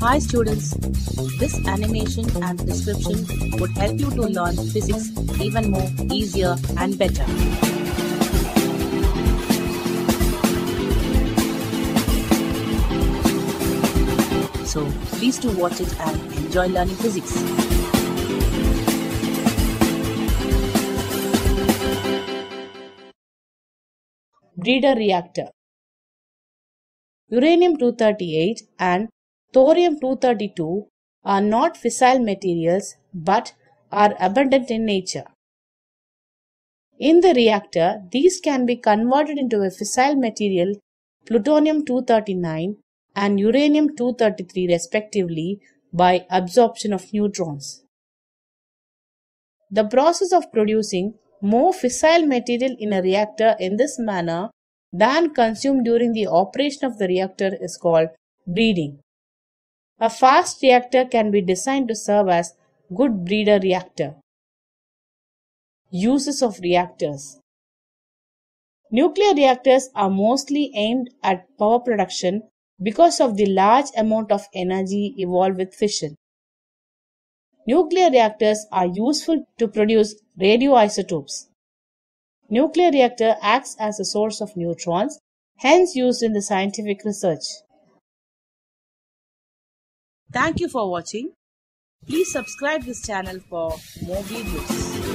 Hi students, this animation and description would help you to learn physics even more easier and better. So please do watch it and enjoy learning physics. Breeder Reactor. Uranium-238 and Thorium-232 are not fissile materials but are abundant in nature. In the reactor, these can be converted into a fissile material plutonium-239 and uranium-233 respectively by absorption of neutrons. The process of producing more fissile material in a reactor in this manner than consumed during the operation of the reactor is called breeding. A fast reactor can be designed to serve as good breeder reactor. Uses of reactors. Nuclear reactors are mostly aimed at power production because of the large amount of energy evolved with fission. Nuclear reactors are useful to produce radioisotopes. Nuclear reactor acts as a source of neutrons, hence used in the scientific research. Thank you for watching. Please subscribe this channel for more videos.